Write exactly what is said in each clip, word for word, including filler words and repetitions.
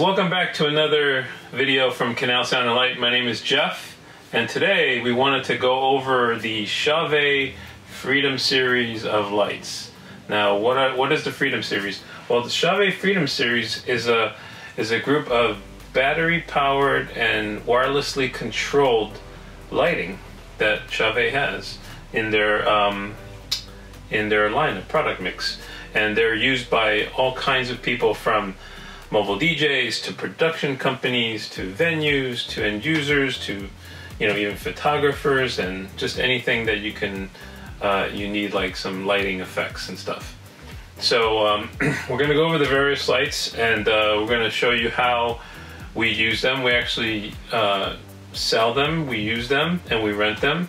Welcome back to another video from Canal Sound and Light. My name is Jeff, and today we wanted to go over the Chauvet Freedom Series of lights. Now, what are, what is the Freedom Series? Well, the Chauvet Freedom Series is a is a group of battery-powered and wirelessly controlled lighting that Chauvet has in their um, in their line of product mix, and they're used by all kinds of people from mobile D Js, to production companies, to venues, to end users, to, you know, even photographers, and just anything that you can, uh, you need like some lighting effects and stuff. So um, we're gonna go over the various lights, and uh, we're gonna show you how we use them. We actually uh, sell them, we use them, and we rent them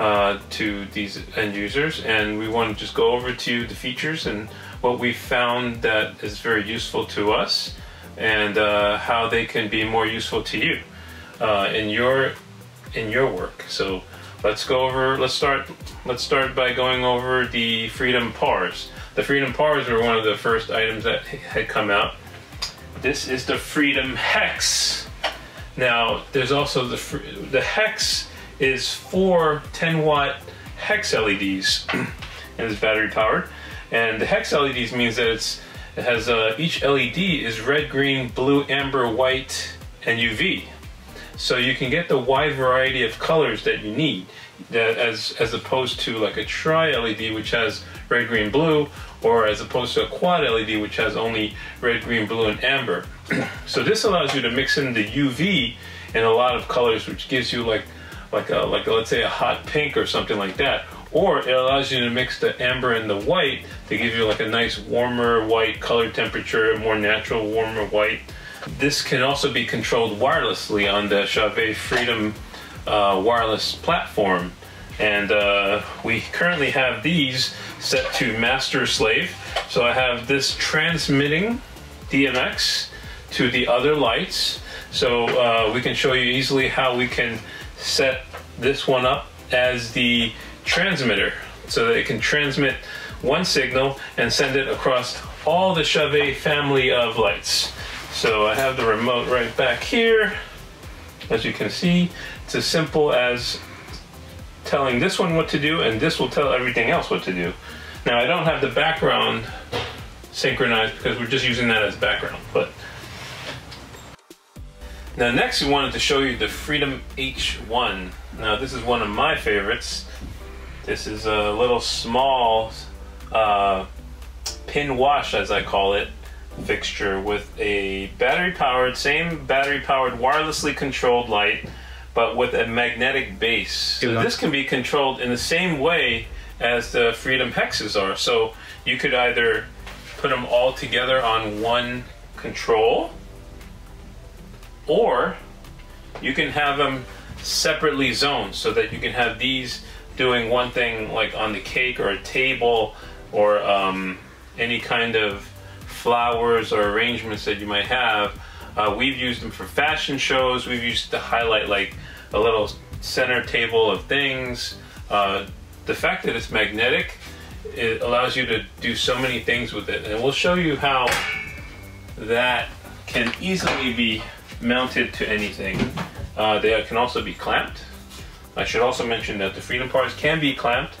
uh, to these end users. And we wanna just go over to you the features and what we found that is very useful to us, and uh, how they can be more useful to you uh, in your in your work. So let's go over. Let's start. Let's start by going over the Freedom P A Rs. The Freedom P A Rs were one of the first items that had come out. This is the Freedom Hex. Now there's also the the Hex is four ten watt hex L E Ds, and it's battery powered. And the hex L E Ds means that it's, it has uh, each L E D is red, green, blue, amber, white, and U V. So you can get the wide variety of colors that you need, that as as opposed to like a tri L E D, which has red, green, blue, or as opposed to a quad L E D, which has only red, green, blue, and amber. So this allows you to mix in the U V in a lot of colors, which gives you like like a, like a, let's say a hot pink or something like that. Or it allows you to mix the amber and the white to give you like a nice warmer white color temperature, more natural warmer white. This can also be controlled wirelessly on the Chauvet Freedom uh, wireless platform. And uh, we currently have these set to master slave. So I have this transmitting D M X to the other lights. So uh, we can show you easily how we can set this one up as the transmitter, so that it can transmit one signal and send it across all the Chauvet family of lights. So I have the remote right back here. As you can see, it's as simple as telling this one what to do, and this will tell everything else what to do. Now I don't have the background synchronized because we're just using that as background. But now next we wanted to show you the Freedom H one. Now this is one of my favorites. This is a little small uh, pin wash, as I call it, fixture with a battery-powered, same battery-powered, wirelessly controlled light, but with a magnetic base. So this can be controlled in the same way as the Freedom Hexes are. So you could either put them all together on one control, or you can have them separately zoned so that you can have these doing one thing like on the cake or a table, or um, any kind of flowers or arrangements that you might have. Uh, we've used them for fashion shows. We've used to highlight like a little center table of things. Uh, the fact that it's magnetic, it allows you to do so many things with it. And we'll show you how that can easily be mounted to anything. Uh, they can also be clamped. I should also mention that the Freedom P A Rs can be clamped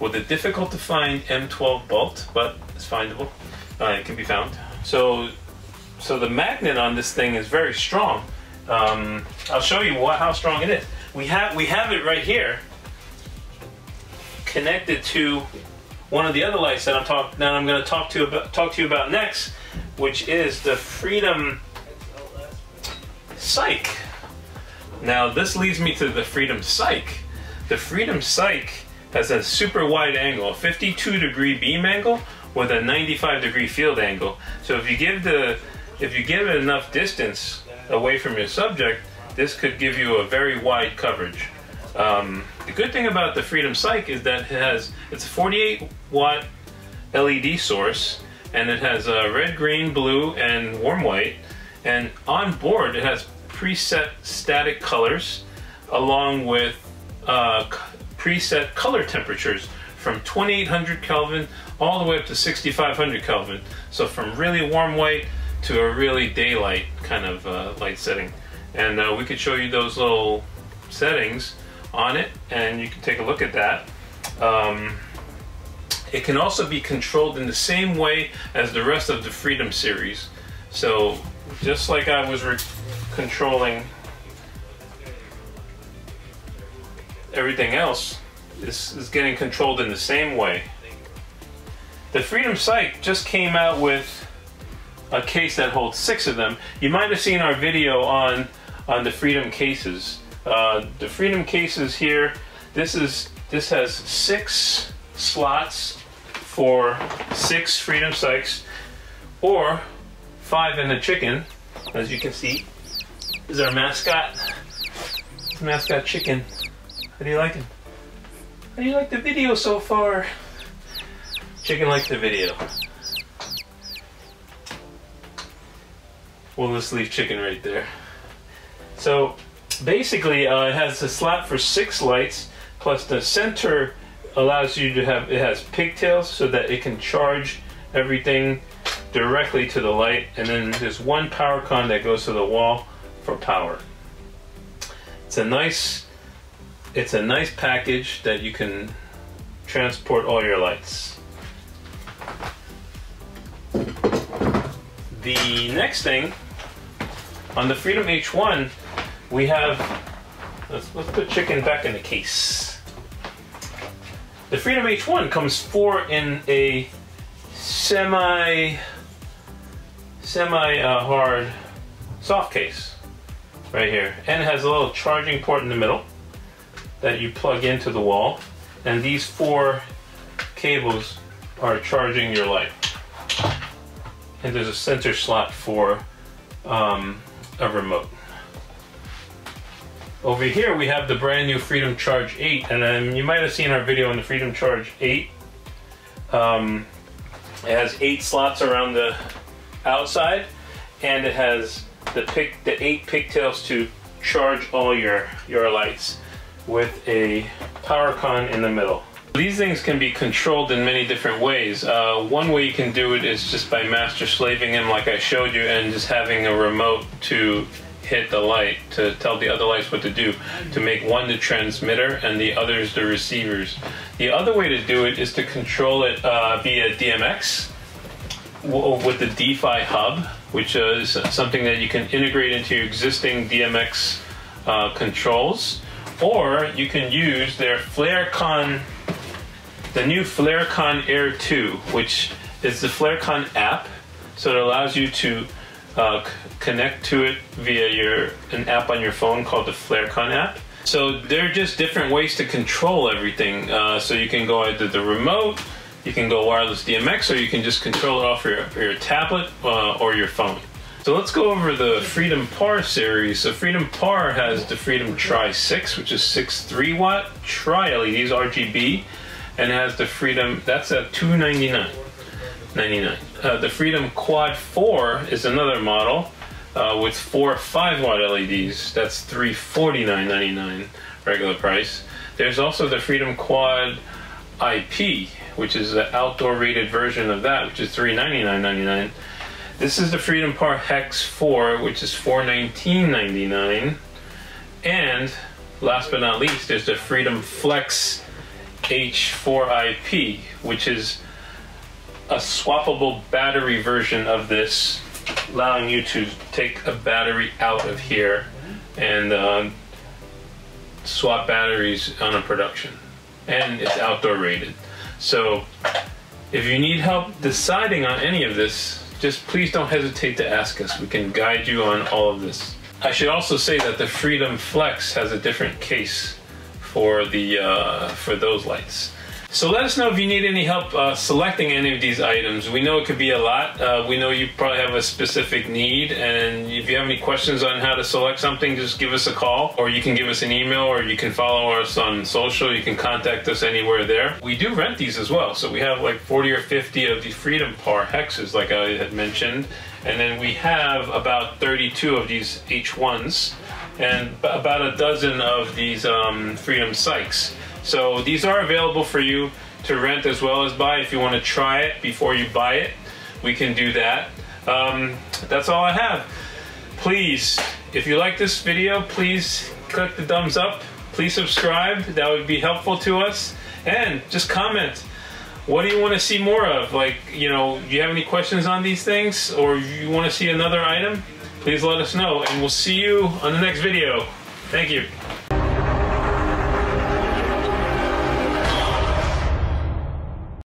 with a difficult to find M twelve bolt, but it's findable. Uh, it can be found. So, so the magnet on this thing is very strong. Um, I'll show you what, how strong it is. We have we have it right here, connected to one of the other lights that I'm talk that I'm going to talk to about, talk to you about next, which is the Freedom Cyc. Now this leads me to the Freedom Cyc. The Freedom Cyc has a super wide angle, a fifty-two degree beam angle with a ninety-five degree field angle. So if you give the, if you give it enough distance away from your subject, this could give you a very wide coverage. Um, the good thing about the Freedom Cyc is that it has, it's a forty-eight watt L E D source, and it has a red, green, blue, and warm white. And on board it has preset static colors, along with uh, preset color temperatures from twenty-eight hundred Kelvin all the way up to sixty-five hundred Kelvin. So from really warm white to a really daylight kind of uh, light setting. And uh, we could show you those little settings on it, and you can take a look at that. Um, it can also be controlled in the same way as the rest of the Freedom series. So just like I was re controlling everything else, this is getting controlled in the same way. The Freedom Cyc just came out with a case that holds six of them. You might have seen our video on on the Freedom cases. Uh, the Freedom cases here, this is this has six slots for six Freedom Cycs, or five in the chicken. As you can see, is our mascot, the mascot chicken. How do you like him? How do you like the video so far? Chicken liked the video. We'll just leave chicken right there. So basically, uh, it has a slot for six lights, plus the center allows you to have, it has pigtails so that it can charge everything directly to the light, and then there's one power con that goes to the wall for power. It's a nice, it's a nice package that you can transport all your lights. The next thing, on the Freedom H one, we have, let's, let's put chicken back in the case. The Freedom H one comes four in a semi, semi uh, hard soft case right here. And it has a little charging port in the middle that you plug into the wall. And these four cables are charging your light. And there's a sensor slot for um, a remote. Over here we have the brand new Freedom Charge eight, and um, you might have seen our video on the Freedom Charge eight. Um, it has eight slots around the outside, and it has the pick the eight pigtails to charge all your your lights with a power con in the middle. These things can be controlled in many different ways. Uh, one way you can do it is just by master slaving them like I showed you, and just having a remote to hit the light, to tell the other lights what to do, to make one the transmitter and the others the receivers. The other way to do it is to control it uh, via D M X with the D-Fi Hub, which is something that you can integrate into your existing D M X uh, controls, or you can use their FlareCon, the new FlareCon Air two, which is the FlareCon app. So it allows you to uh, connect to it via your an app on your phone called the FlareCon app. So they're just different ways to control everything. Uh, so you can go either the remote, you can go wireless D M X, or you can just control it off your, your tablet uh, or your phone. So let's go over the Freedom P A R series. So Freedom P A R has the Freedom Tri six, which is six three watt Tri-L E Ds, R G B, and it has the Freedom, that's at two ninety-nine ninety-nine. Uh, the Freedom Quad four is another model uh, with four five watt L E Ds. That's three forty-nine ninety-nine regular price. There's also the Freedom Quad I P, which is an outdoor rated version of that, which is three ninety-nine ninety-nine. This is the Freedom Par Hex four, which is four nineteen ninety-nine. And last but not least, there's the Freedom Flex H four I P, which is a swappable battery version of this, allowing you to take a battery out of here and uh, swap batteries on a production. And it's outdoor rated. So if you need help deciding on any of this, just please don't hesitate to ask us. We can guide you on all of this. I should also say that the Freedom Flex has a different case for the uh, for those lights. So let us know if you need any help uh, selecting any of these items. We know it could be a lot. Uh, we know you probably have a specific need, and if you have any questions on how to select something, just give us a call, or you can give us an email, or you can follow us on social. You can contact us anywhere there. We do rent these as well, so we have like forty or fifty of the Freedom P A R Hexes, like I had mentioned, and then we have about thirty-two of these H ones. And about a dozen of these um, Freedom Cycs. So these are available for you to rent as well as buy. If you want to try it before you buy it, we can do that. Um, that's all I have. Please, if you like this video, please click the thumbs up. Please subscribe. That would be helpful to us. And just comment. What do you want to see more of? Like, you know, do you have any questions on these things, or you want to see another item? Please let us know, and we'll see you on the next video. Thank you.